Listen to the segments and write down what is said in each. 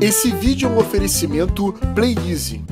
Esse vídeo é um oferecimento PlayEasy.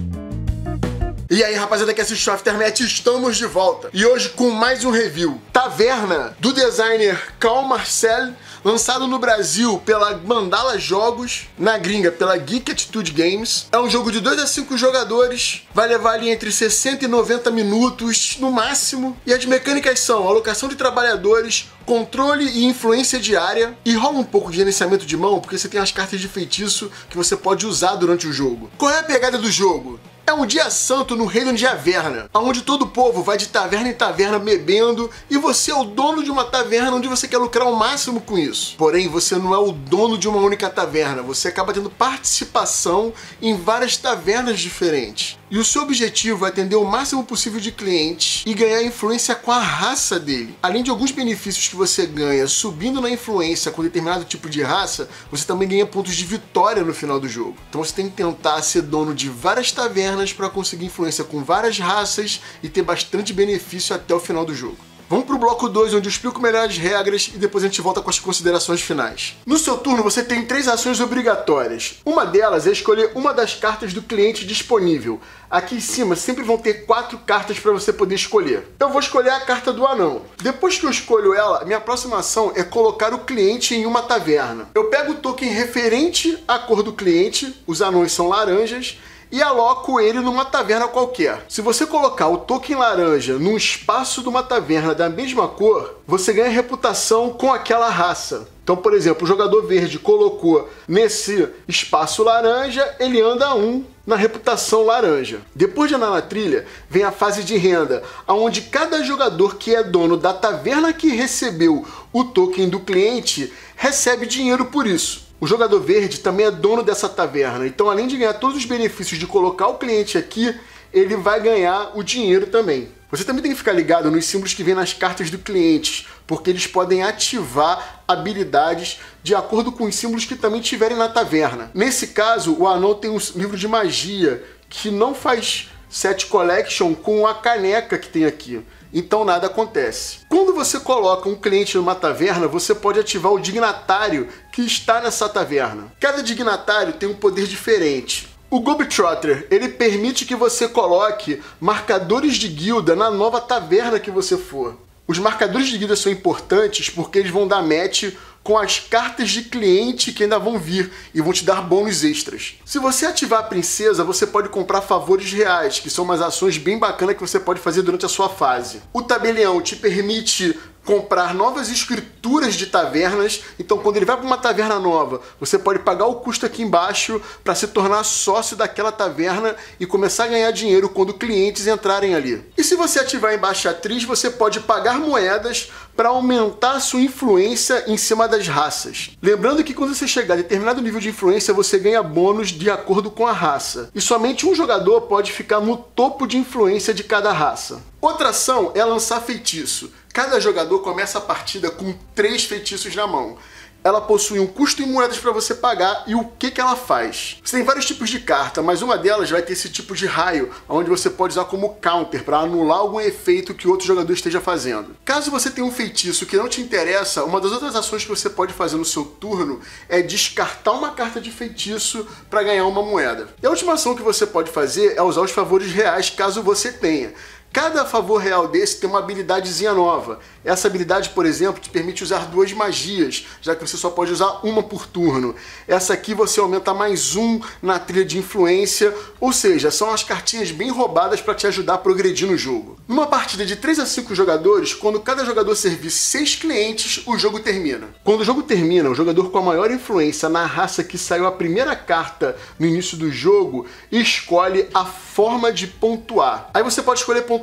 E aí, rapaziada que assiste o Aftermath, estamos de volta. E hoje com mais um review. Taverna, do designer Carl Marcel, lançado no Brasil pela Mandala Jogos, na gringa pela Geek Attitude Games. É um jogo de 2 a 5 jogadores, vai levar ali entre 60 e 90 minutos, no máximo. E as mecânicas são alocação de trabalhadores, controle e influência de área, e rola um pouco de gerenciamento de mão, porque você tem as cartas de feitiço que você pode usar durante o jogo. Qual é a pegada do jogo? É um dia santo no reino de Averna, onde todo o povo vai de taverna em taverna bebendo, e você é o dono de uma taverna onde você quer lucrar o máximo com isso. Porém, você não é o dono de uma única taverna, você acaba tendo participação em várias tavernas diferentes. E o seu objetivo é atender o máximo possível de clientes e ganhar influência com a raça dele. Além de alguns benefícios que você ganha subindo na influência com determinado tipo de raça, você também ganha pontos de vitória no final do jogo. Então você tem que tentar ser dono de várias tavernas para conseguir influência com várias raças e ter bastante benefício até o final do jogo. Vamos pro bloco 2, onde eu explico melhor as regras e depois a gente volta com as considerações finais. No seu turno você tem 3 ações obrigatórias. Uma delas é escolher uma das cartas do cliente disponível. Aqui em cima sempre vão ter 4 cartas para você poder escolher. Eu vou escolher a carta do anão. Depois que eu escolho ela, minha próxima ação é colocar o cliente em uma taverna. Eu pego o token referente à cor do cliente, os anões são laranjas, e aloco ele numa taverna qualquer. Se você colocar o token laranja num espaço de uma taverna da mesma cor, você ganha reputação com aquela raça. Então, por exemplo, o jogador verde colocou nesse espaço laranja, ele anda 1 na reputação laranja. Depois de andar na trilha, vem a fase de renda, onde cada jogador que é dono da taverna que recebeu o token do cliente recebe dinheiro por isso. O jogador verde também é dono dessa taverna, então além de ganhar todos os benefícios de colocar o cliente aqui, ele vai ganhar o dinheiro também. Você também tem que ficar ligado nos símbolos que vem nas cartas do cliente, porque eles podem ativar habilidades de acordo com os símbolos que também tiverem na taverna. Nesse caso, o anão tem um livro de magia, que não faz set collection com a caneca que tem aqui. Então nada acontece. Quando você coloca um cliente numa taverna, você pode ativar o dignatário que está nessa taverna. Cada dignatário tem um poder diferente. O Globetrotter, ele permite que você coloque marcadores de guilda na nova taverna que você for. Os marcadores de guilda são importantes porque eles vão dar match com as cartas de cliente que ainda vão vir e vão te dar bônus extras. Se você ativar a princesa, você pode comprar favores reais, que são umas ações bem bacanas que você pode fazer durante a sua fase. O tabelião te permite comprar novas escrituras de tavernas, então quando ele vai para uma taverna nova, você pode pagar o custo aqui embaixo para se tornar sócio daquela taverna e começar a ganhar dinheiro quando clientes entrarem ali. E se você ativar a embaixatriz, você pode pagar moedas para aumentar a sua influência em cima das raças. Lembrando que quando você chegar a determinado nível de influência, você ganha bônus de acordo com a raça, e somente um jogador pode ficar no topo de influência de cada raça. Outra ação é lançar feitiço. Cada jogador começa a partida com 3 feitiços na mão. Ela possui um custo em moedas para você pagar, e o que ela faz? Você tem vários tipos de carta, mas uma delas vai ter esse tipo de raio, onde você pode usar como counter para anular algum efeito que outro jogador esteja fazendo. Caso você tenha um feitiço que não te interessa, uma das outras ações que você pode fazer no seu turno é descartar uma carta de feitiço para ganhar uma moeda. E a última ação que você pode fazer é usar os favores reais, caso você tenha. Cada favor real desse tem uma habilidadezinha nova. Essa habilidade, por exemplo, te permite usar 2 magias, já que você só pode usar uma por turno. Essa aqui você aumenta mais 1 na trilha de influência, ou seja, são as cartinhas bem roubadas para te ajudar a progredir no jogo. Numa partida de 3 a 5 jogadores, quando cada jogador servir 6 clientes, o jogo termina. Quando o jogo termina, o jogador com a maior influência na raça que saiu a primeira carta no início do jogo escolhe a forma de pontuar. Aí você pode escolher pontuar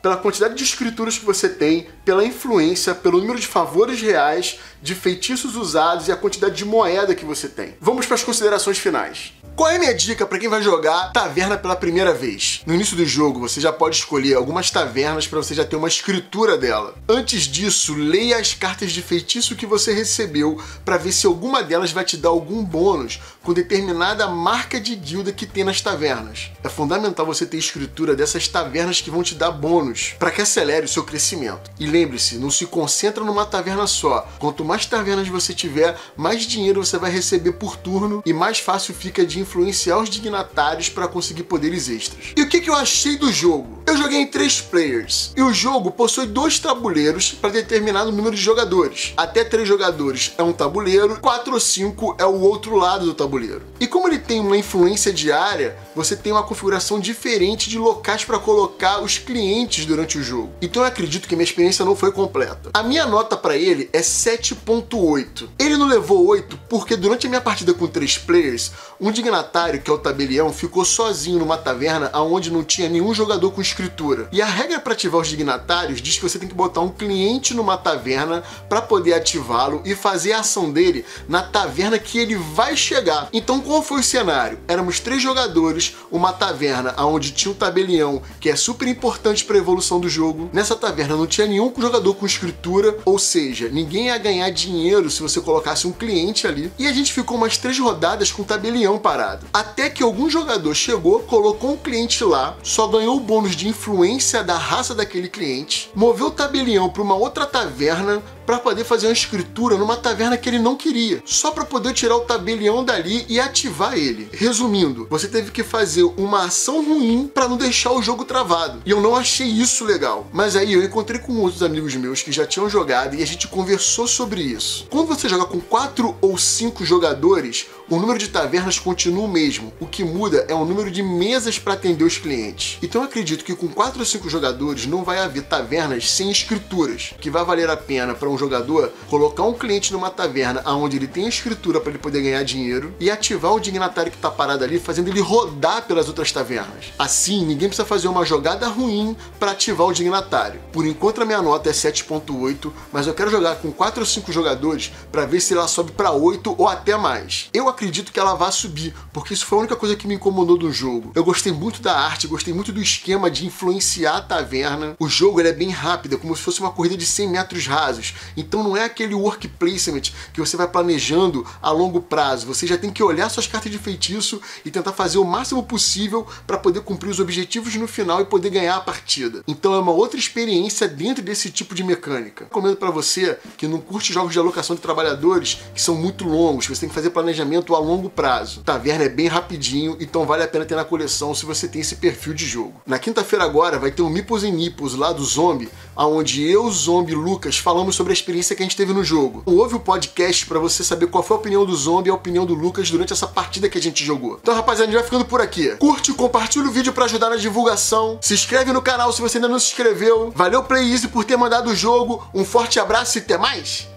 pela quantidade de escrituras que você tem, pela influência, pelo número de favores reais, de feitiços usados e a quantidade de moeda que você tem. Vamos para as considerações finais. Qual é a minha dica para quem vai jogar taverna pela primeira vez? No início do jogo você já pode escolher algumas tavernas para você já ter uma escritura dela. Antes disso, leia as cartas de feitiço que você recebeu para ver se alguma delas vai te dar algum bônus com determinada marca de guilda que tem nas tavernas. É fundamental você ter escritura dessas tavernas que vão te dar bônus. jogos para que acelere o seu crescimento. E lembre-se, não se concentra numa taverna só. Quanto mais tavernas você tiver, mais dinheiro você vai receber por turno e mais fácil fica de influenciar os dignatários para conseguir poderes extras. E o que eu achei do jogo? Eu joguei em 3 players e o jogo possui 2 tabuleiros para determinado número de jogadores. Até 3 jogadores é um tabuleiro, 4 ou 5 é o outro lado do tabuleiro. E como ele tem uma influência diária, você tem uma configuração diferente de locais para colocar os clientes durante o jogo. Então eu acredito que minha experiência não foi completa. A minha nota para ele é 7.8. Ele não levou 8 porque durante a minha partida com 3 players, um dignatário, que é o tabelião, ficou sozinho numa taverna onde não tinha nenhum jogador com escritura. E a regra para ativar os dignatários diz que você tem que botar um cliente numa taverna para poder ativá-lo e fazer a ação dele na taverna que ele vai chegar. Então qual foi o cenário? Éramos 3 jogadores, uma taverna onde tinha um tabelião, que é super importante para a evolução do jogo. Nessa taverna não tinha nenhum jogador com escritura, ou seja, ninguém ia ganhar dinheiro se você colocasse um cliente ali. E a gente ficou umas 3 rodadas com o tabelião parado, até que algum jogador chegou, colocou um cliente lá, só ganhou o bônus de influência da raça daquele cliente, moveu o tabelião para uma outra taverna para poder fazer uma escritura numa taverna que ele não queria, só para poder tirar o tabelião dali e ativar ele. Resumindo, você teve que fazer uma ação ruim para não deixar o jogo travado. E eu não achei isso legal. Mas aí eu encontrei com outros amigos meus que já tinham jogado e a gente conversou sobre isso. Quando você joga com 4 ou 5 jogadores, o número de tavernas continua o mesmo. O que muda é o número de mesas para atender os clientes. Então eu acredito que com 4 ou 5 jogadores não vai haver tavernas sem escrituras, que vai valer a pena para um jogador colocar um cliente numa taverna onde ele tem a escritura para ele poder ganhar dinheiro e ativar o dignatário que tá parado ali, fazendo ele rodar pelas outras tavernas. Assim, ninguém precisa fazer uma jogada ruim para ativar o dignatário. Por enquanto a minha nota é 7.8, mas eu quero jogar com 4 ou 5 jogadores para ver se ela sobe para 8 ou até mais. Eu acredito que ela vá subir, porque isso foi a única coisa que me incomodou do jogo. Eu gostei muito da arte, gostei muito do esquema de influenciar a taverna. O jogo ele é bem rápido, é como se fosse uma corrida de 100 metros rasos. Então não é aquele work placement que você vai planejando a longo prazo. Você já tem que olhar suas cartas de feitiço e tentar fazer o máximo possível para poder cumprir os objetivos no final e poder ganhar a partida. Então é uma outra experiência dentro desse tipo de mecânica. Recomendo para você que não curte jogos de alocação de trabalhadores que são muito longos, que você tem que fazer planejamento a longo prazo. Taverna é bem rapidinho, então vale a pena ter na coleção se você tem esse perfil de jogo. Na quinta-feira agora vai ter um Mipos em Nipos lá do Zombie, onde eu, Zombie e Lucas falamos sobre a experiência que a gente teve no jogo. Ouve o podcast para você saber qual foi a opinião do Zombie e a opinião do Lucas durante essa partida que a gente jogou. Então, rapaziada, a gente vai ficando por aqui. Curte, compartilha o vídeo para ajudar na divulgação. Se inscreve no canal se você ainda não se inscreveu. Valeu, PlayEasy, por ter mandado o jogo. Um forte abraço e até mais!